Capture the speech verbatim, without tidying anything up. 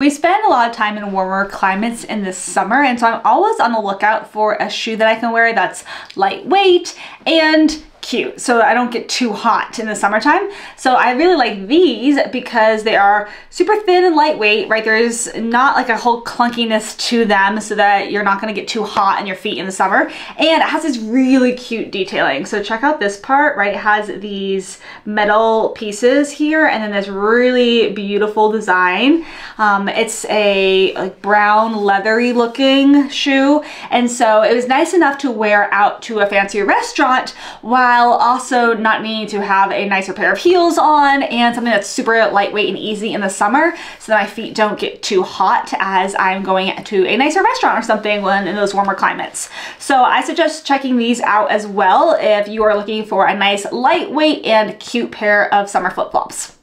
We spend a lot of time in warmer climates in the summer, and so I'm always on the lookout for a shoe that I can wear that's lightweight and cute, so I don't get too hot in the summertime. So I really like these because they are super thin and lightweight, right? There's not like a whole clunkiness to them, so that you're not gonna get too hot in your feet in the summer. And it has this really cute detailing. So check out this part, right? It has these metal pieces here and then this really beautiful design. Um, it's a like brown leathery looking shoe. And so it was nice enough to wear out to a fancy restaurant while while also not needing to have a nicer pair of heels on, and something that's super lightweight and easy in the summer so that my feet don't get too hot as I'm going to a nicer restaurant or something when in those warmer climates. So I suggest checking these out as well if you are looking for a nice lightweight and cute pair of summer flip-flops.